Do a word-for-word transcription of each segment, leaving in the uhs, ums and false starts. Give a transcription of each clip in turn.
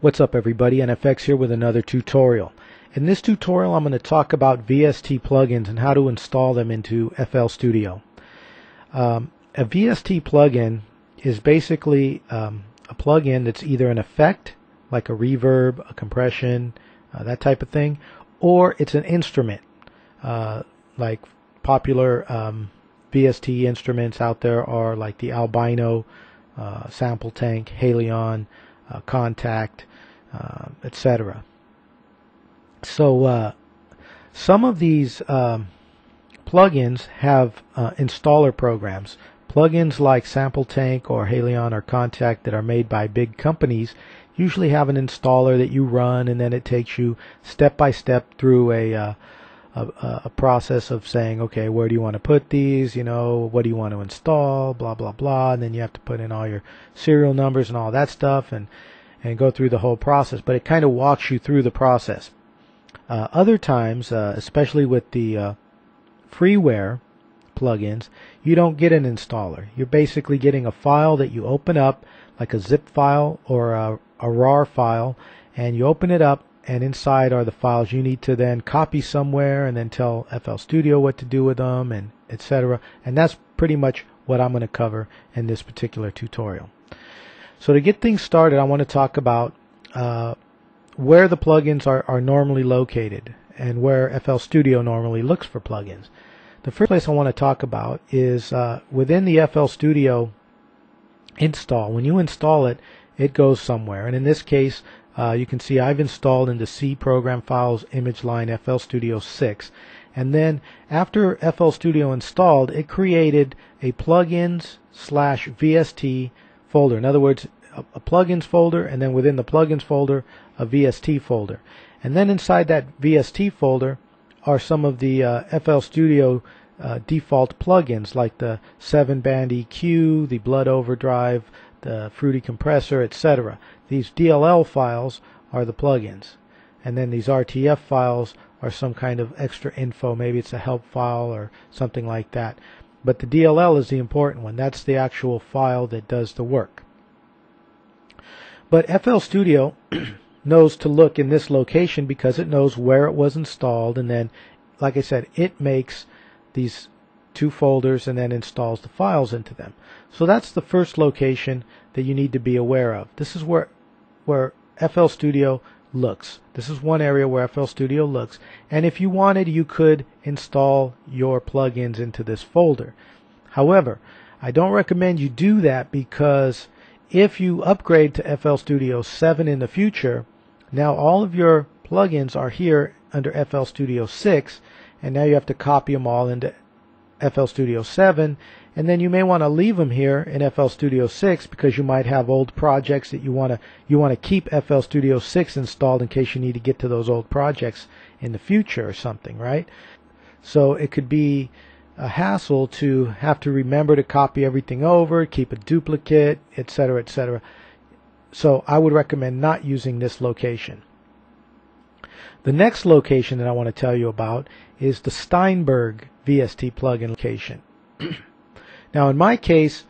What's up everybody, N F X here with another tutorial. In this tutorial I'm going to talk about V S T plugins and how to install them into F L Studio. Um, a V S T plugin is basically um, a plugin that's either an effect, like a reverb, a compression, uh, that type of thing, or it's an instrument, uh, like popular um, V S T instruments out there are like the Albino, uh, SampleTank, Halion, uh, Kontakt, uh, et cetera. So uh, some of these um, plugins have uh, installer programs. Plugins like SampleTank or Halion or Kontakt that are made by big companies usually have an installer that you run, and then it takes you step by step through a uh, A, a process of saying, okay, where do you want to put these, you know, what do you want to install, blah blah blah, and then you have to put in all your serial numbers and all that stuff and and go through the whole process, but it kind of walks you through the process. Uh, other times, uh, especially with the uh, freeware plugins, you don't get an installer. You're basically getting a file that you open up, like a zip file or a, a RAR file, and you open it up, and inside are the files you need to then copy somewhere and then tell F L Studio what to do with them, and et cetera. And that's pretty much what I'm going to cover in this particular tutorial. So to get things started, I want to talk about uh, where the plugins are, are normally located and where F L Studio normally looks for plugins. The first place I want to talk about is uh, within the F L Studio install. When you install it, it goes somewhere. And in this case, Uh, you can see I've installed into C Program Files Image Line F L Studio six, and then after F L Studio installed, it created a plugins slash V S T folder. In other words, a, a plugins folder, and then within the plugins folder, a V S T folder. And then inside that V S T folder are some of the uh, F L Studio uh, default plugins, like the seven band E Q, the Blood Overdrive, the Fruity Compressor, et cetera. These D L L files are the plugins, and then these R T F files are some kind of extra info. Maybe it's a help file or something like that. But the D L L is the important one. That's the actual file that does the work. But F L Studio knows to look in this location because it knows where it was installed, and then, like I said, it makes these two folders and then installs the files into them. So that's the first location that you need to be aware of. This is where where F L Studio looks. This is one area where F L Studio looks, and if you wanted, you could install your plugins into this folder. However, I don't recommend you do that, because if you upgrade to F L Studio seven in the future, now all of your plugins are here under F L Studio six, and now you have to copy them all into F L Studio seven, and then you may want to leave them here in F L Studio six, because you might have old projects that you want to you want to keep F L Studio six installed in case you need to get to those old projects in the future or something, right? So it could be a hassle to have to remember to copy everything over, keep a duplicate, et cetera, et cetera. So I would recommend not using this location. The next location that I want to tell you about is the Steinberg V S T plugin location. Now in my case,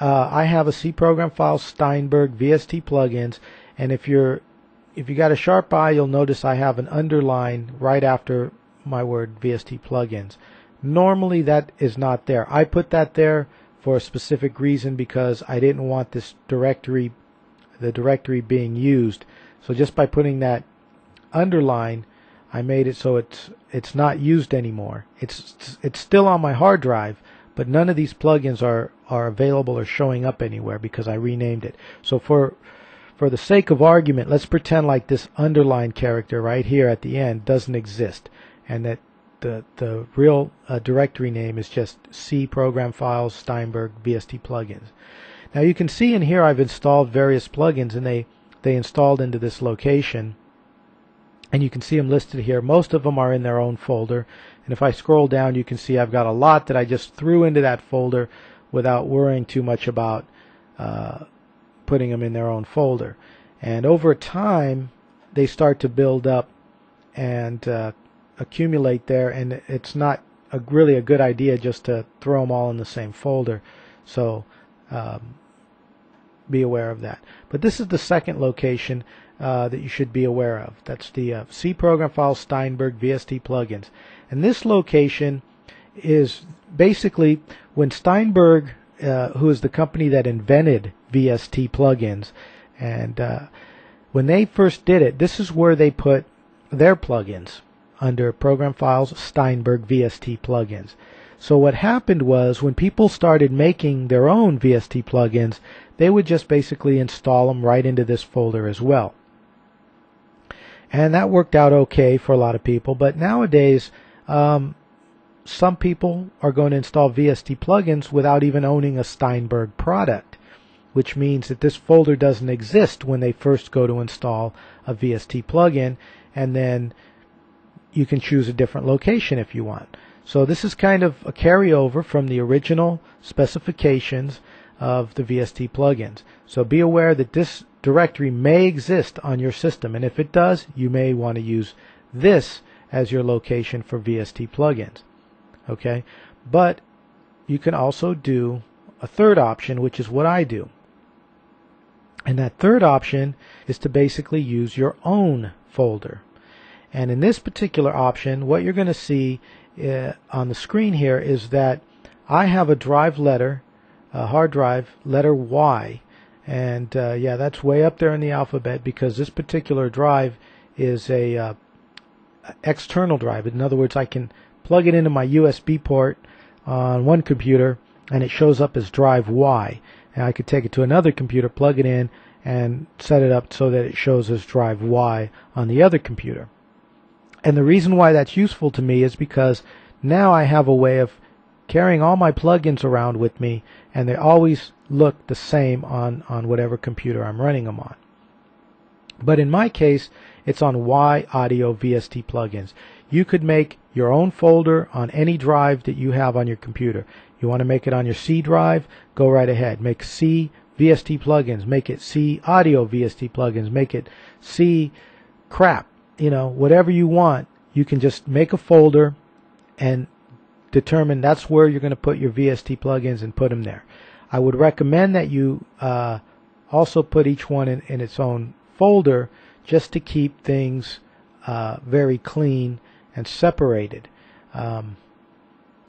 uh, I have a C Program File Steinberg V S T plugins, and if you're if you got a sharp eye, you'll notice I have an underline right after my word V S T plugins. Normally that is not there. I put that there for a specific reason, because I didn't want this directory, the directory being used. So just by putting that underline, I made it so it's it's not used anymore. It's it's still on my hard drive, but none of these plugins are are available or showing up anywhere because I renamed it. So for for the sake of argument, let's pretend like this underline character right here at the end doesn't exist, and that the the real uh, directory name is just C Program Files Steinberg V S T plugins. Now you can see in here I've installed various plugins, and they they installed into this location. And you can see them listed here. Most of them are in their own folder, and if I scroll down, you can see I've got a lot that I just threw into that folder without worrying too much about uh, putting them in their own folder. And over time, they start to build up and uh, accumulate there, and it's not a, really a good idea just to throw them all in the same folder. So um, be aware of that. But this is the second location uh, that you should be aware of. That's the uh, C program file, Steinberg, V S T plugins. And this location is basically when Steinberg, uh, who is the company that invented V S T plugins, and uh, when they first did it, this is where they put their plugins under program files, Steinberg, V S T plugins. So what happened was when people started making their own V S T plugins, they would just basically install them right into this folder as well. And that worked out okay for a lot of people, but nowadays um, some people are going to install V S T plugins without even owning a Steinberg product, which means that this folder doesn't exist when they first go to install a V S T plugin, and then you can choose a different location if you want. So this is kind of a carryover from the original specifications of the V S T plugins. So be aware that this directory may exist on your system, and if it does, you may want to use this as your location for V S T plugins. Okay, but you can also do a third option, which is what I do. And that third option is to basically use your own folder. And in this particular option, what you're going to see Uh, on the screen here is that I have a drive letter, a hard drive letter Y, and uh, yeah, that's way up there in the alphabet because this particular drive is a uh, external drive. In other words, I can plug it into my U S B port on one computer and it shows up as drive Y, and I could take it to another computer, plug it in, and set it up so that it shows as drive Y on the other computer. And the reason why that's useful to me is because now I have a way of carrying all my plugins around with me, and they always look the same on, on whatever computer I'm running them on. But in my case, it's on Y Audio V S T plugins. You could make your own folder on any drive that you have on your computer. You want to make it on your C drive? Go right ahead. Make C V S T plugins. Make it C Audio V S T plugins. Make it C crap. You know, whatever you want, you can just make a folder and determine that's where you're going to put your V S T plugins and put them there. I would recommend that you uh, also put each one in, in its own folder just to keep things uh, very clean and separated. Um,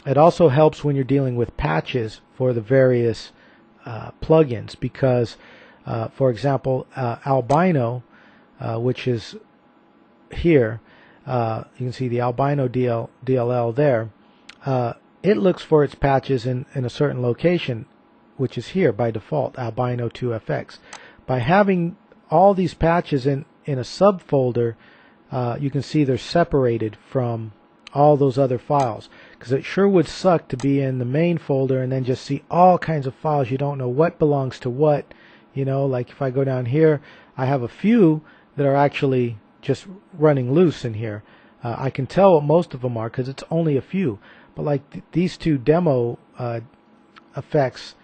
it also helps when you're dealing with patches for the various uh, plugins because, uh, for example, uh, Albino, uh, which is here, uh, you can see the Albino D L L there. Uh, it looks for its patches in, in a certain location, which is here by default, Albino two F X. By having all these patches in, in a subfolder, uh, you can see they're separated from all those other files, because it sure would suck to be in the main folder and then just see all kinds of files. You don't know what belongs to what. You know, like if I go down here, I have a few that are actually just running loose in here. Uh, I can tell what most of them are because it's only a few. But like th these two demo uh, effects,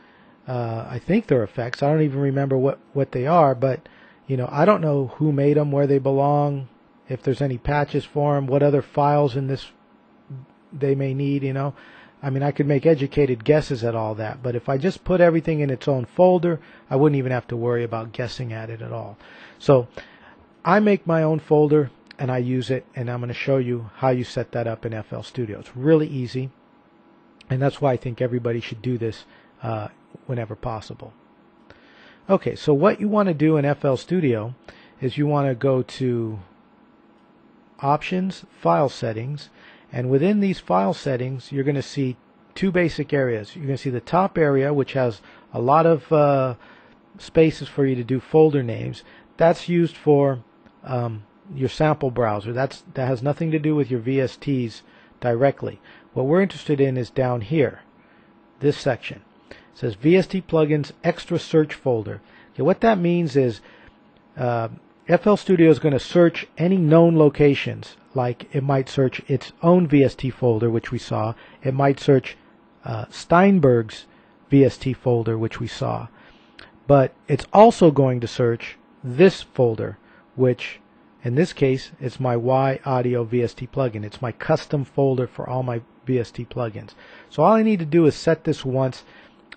uh, I think they're effects. I don't even remember what what they are. But you know, I don't know who made them, where they belong, if there's any patches for them, what other files in this they may need. You know, I mean, I could make educated guesses at all that. But if I just put everything in its own folder, I wouldn't even have to worry about guessing at it at all. So I make my own folder and I use it, and I'm going to show you how you set that up in F L Studio. It's really easy, and that's why I think everybody should do this uh, whenever possible. Okay, so what you want to do in F L Studio is you want to go to Options, File Settings, and within these file settings you're going to see two basic areas. You're going to see the top area, which has a lot of uh, spaces for you to do folder names. That's used for Um, your sample browser. That's that has nothing to do with your V S Ts directly. What we're interested in is down here, this section. It says V S T plugins extra search folder. Okay, what that means is uh, F L Studio is going to search any known locations. Like it might search its own V S T folder, which we saw. It might search uh, Steinberg's V S T folder, which we saw. But it's also going to search this folder, which in this case it's my Y Audio V S T plugin. It's my custom folder for all my V S T plugins. So all I need to do is set this once,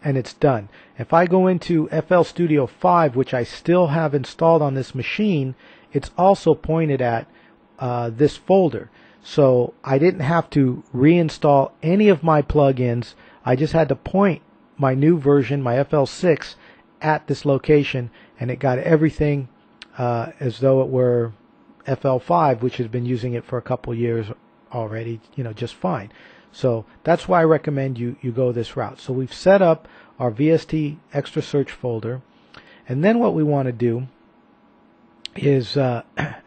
and it's done. If I go into F L Studio five, which I still have installed on this machine, it's also pointed at uh, this folder. So I didn't have to reinstall any of my plugins. I just had to point my new version, my F L six, at this location, and it got everything uh, as though it were F L five, which has been using it for a couple years already, you know, just fine. So that's why I recommend you, you go this route. So we've set up our V S T extra search folder. And then what we want to do is uh,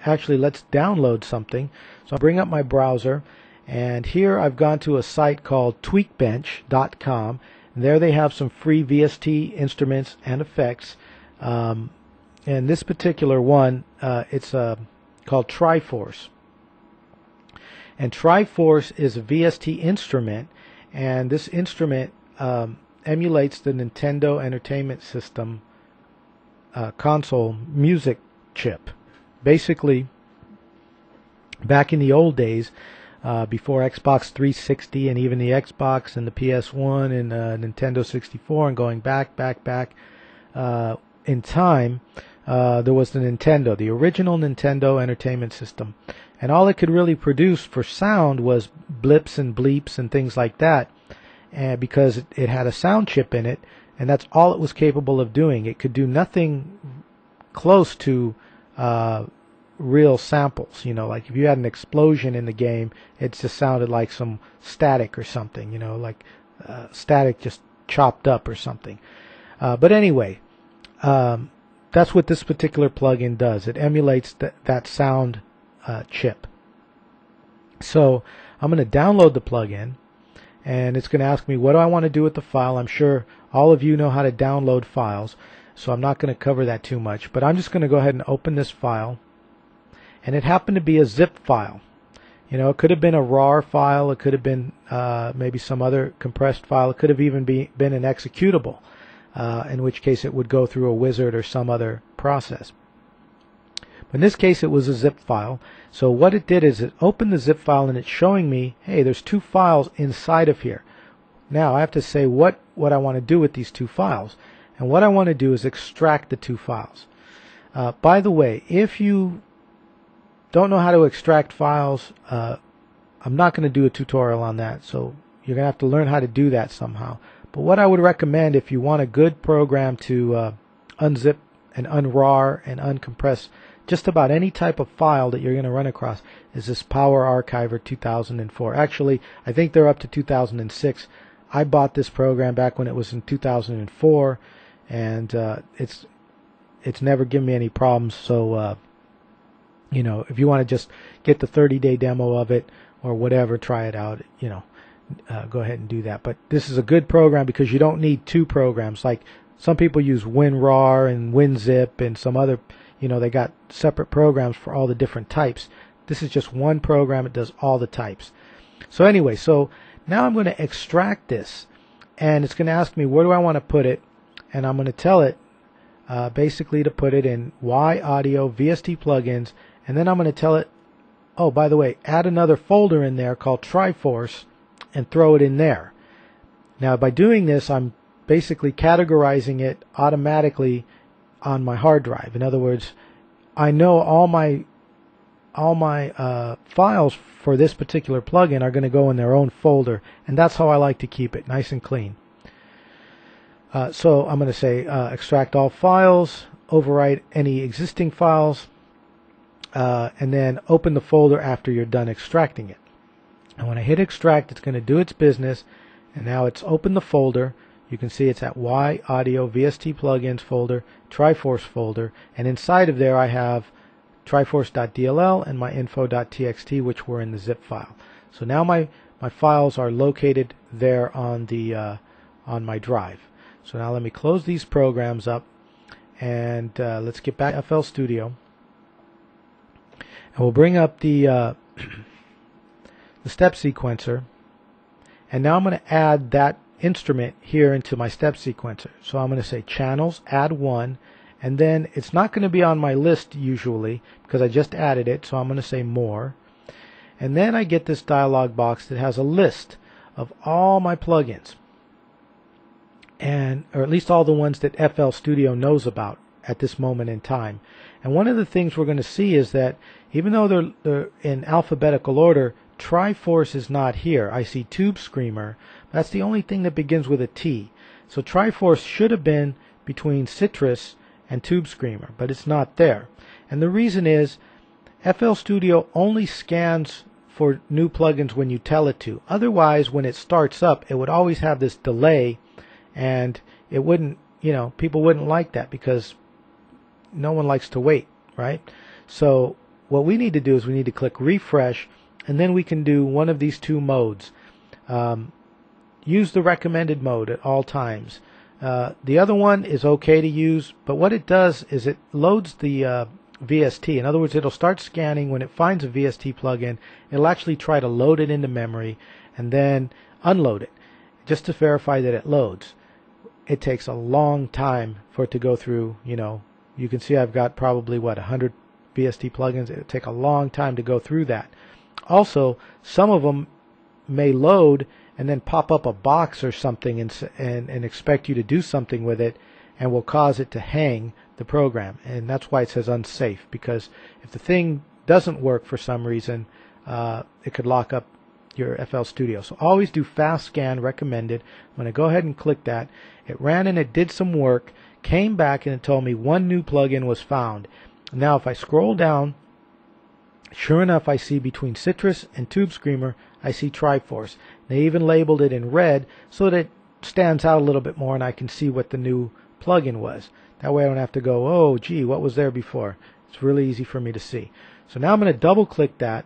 actually let's download something. So I'll bring up my browser. And here I've gone to a site called tweak bench dot com. There they have some free V S T instruments and effects. Um, and this particular one, uh, it's uh, called Triforce. And Triforce is a V S T instrument, and this instrument um, emulates the Nintendo Entertainment System uh, console music chip. Basically, back in the old days, uh, before Xbox three sixty and even the Xbox and the P S one and uh, Nintendo sixty-four and going back, back, back uh, in time, Uh, there was the Nintendo, the original Nintendo Entertainment System. And all it could really produce for sound was blips and bleeps and things like that, and because it, it had a sound chip in it, and that's all it was capable of doing. It could do nothing close to uh, real samples. You know, like if you had an explosion in the game, it just sounded like some static or something, you know, like uh, static just chopped up or something. Uh, but anyway, um, that's what this particular plugin does. It emulates th that sound uh, chip. So I'm going to download the plugin, and it's going to ask me, what do I want to do with the file? I'm sure all of you know how to download files, so I'm not going to cover that too much. But I'm just going to go ahead and open this file. And it happened to be a zip file. You know, it could have been a RAR file. It could have been uh, maybe some other compressed file. It could have even be, been an executable. Uh, in which case it would go through a wizard or some other process. But in this case it was a zip file. So what it did is it opened the zip file, and it's showing me, hey, there's two files inside of here. Now I have to say what, what I want to do with these two files. And what I want to do is extract the two files. Uh, by the way, if you don't know how to extract files, uh, I'm not going to do a tutorial on that. So you're going to have to learn how to do that somehow. But what I would recommend, if you want a good program to uh, unzip and unrar and uncompress just about any type of file that you're going to run across, is this Power Archiver two thousand four. Actually, I think they're up to two thousand six. I bought this program back when it was in two thousand four, and uh, it's it's never given me any problems. So, uh, you know, if you want to just get the thirty day demo of it or whatever, try it out, you know. Uh, go ahead and do that. But this is a good program because you don't need two programs. Like some people use WinRAR and WinZip and some other, you know, they got separate programs for all the different types. This is just one program. It does all the types. So anyway, so now I'm going to extract this, and it's going to ask me where do I want to put it, and I'm going to tell it uh, basically to put it in Y Audio V S T plugins, and then I'm going to tell it, oh, by the way, add another folder in there called Triforce and throw it in there. Now by doing this, I'm basically categorizing it automatically on my hard drive. In other words, I know all my all my uh, files for this particular plugin are going to go in their own folder, and that's how I like to keep it, nice and clean. Uh, so I'm going to say uh, extract all files, overwrite any existing files, uh, and then open the folder after you're done extracting it. And when I hit extract, it's going to do its business, and now it's opened the folder. You can see it's at Y Audio V S T plugins folder, Triforce folder, and inside of there I have triforce dot D L L and my info dot T X T, which were in the zip file. So now my my files are located there on the uh, on my drive. So now let me close these programs up, and uh, let's get back to F L Studio, and we'll bring up the uh, the step sequencer, and now I'm going to add that instrument here into my step sequencer. So I'm going to say channels, add one, and then it's not going to be on my list usually because I just added it, so I'm going to say more, and then I get this dialog box that has a list of all my plugins. and or at least all the ones that F L Studio knows about at this moment in time. And one of the things we're going to see is that even though they're, they're in alphabetical order, Triforce is not here. I see Tube Screamer. That's the only thing that begins with a T. So Triforce should have been between Citrus and Tube Screamer, but it's not there. And the reason is F L Studio only scans for new plugins when you tell it to. Otherwise, when it starts up, it would always have this delay, and it wouldn't, you know, people wouldn't like that because no one likes to wait, right? So what we need to do is we need to click refresh, and then we can do one of these two modes. Um, use the recommended mode at all times. Uh, the other one is okay to use, but what it does is it loads the uh, V S T. In other words, it'll start scanning. When it finds a V S T plugin, it'll actually try to load it into memory and then unload it just to verify that it loads. It takes a long time for it to go through, you know, you can see I've got probably, what, one hundred V S T plugins. It'll take a long time to go through that. Also, some of them may load and then pop up a box or something and, and, and expect you to do something with it and will cause it to hang the program. And that's why it says unsafe, because if the thing doesn't work for some reason, uh, it could lock up your F L Studio. So always do fast scan recommended. I'm going to go ahead and click that. It ran and it did some work, came back, and it told me one new plugin was found. Now if I scroll down, sure enough, I see between Citrus and Tube Screamer, I see Triforce. They even labeled it in red so that it stands out a little bit more and I can see what the new plugin was. That way I don't have to go, oh gee, what was there before? It's really easy for me to see. So now I'm going to double click that.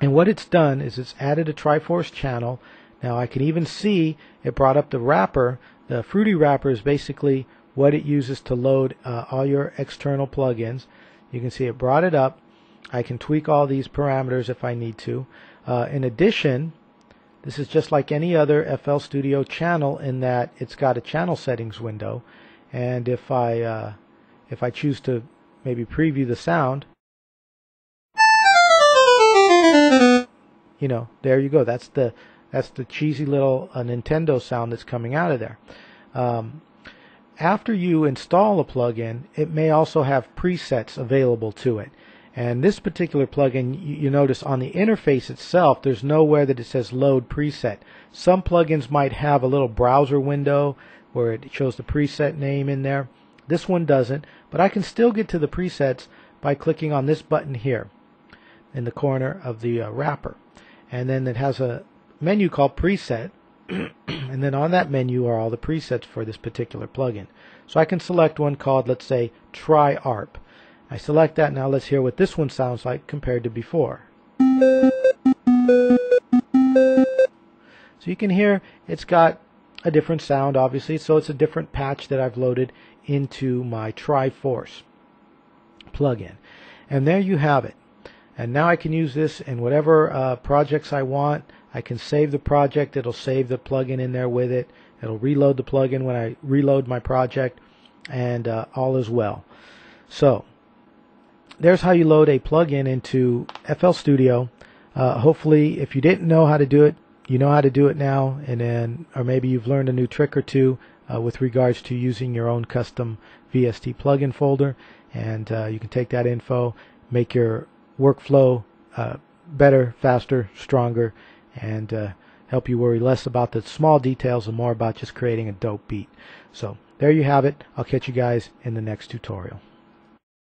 And what it's done is it's added a Triforce channel. Now I can even see it brought up the wrapper. The Fruity wrapper is basically what it uses to load uh, all your external plugins. You can see it brought it up. I can tweak all these parameters if I need to. Uh, in addition, this is just like any other F L Studio channel in that it's got a channel settings window. And if I, uh, if I choose to maybe preview the sound, you know, there you go. That's the, that's the cheesy little uh, Nintendo sound that's coming out of there. Um, After you install a plugin, it may also have presets available to it. And this particular plugin, you, you notice on the interface itself, there's nowhere that it says load preset. Some plugins might have a little browser window where it shows the preset name in there. This one doesn't, but I can still get to the presets by clicking on this button here in the corner of the uh, wrapper. And then it has a menu called preset. And then on that menu are all the presets for this particular plugin. So I can select one called, let's say, Tri-Arp. I select that. Now let's hear what this one sounds like compared to before. So you can hear it's got a different sound, obviously, so it's a different patch that I've loaded into my Triforce plugin. And there you have it. And now I can use this in whatever uh, projects I want. I can save the project, it'll save the plugin in there with it, it'll reload the plugin when I reload my project, and uh, all is well. So there's how you load a plugin into F L Studio. Uh, hopefully if you didn't know how to do it, you know how to do it now, and then, or maybe you've learned a new trick or two uh, with regards to using your own custom V S T plugin folder, and uh, you can take that info, make your workflow uh, better, faster, stronger, and uh, help you worry less about the small details and more about just creating a dope beat. So there you have it. I'll catch you guys in the next tutorial.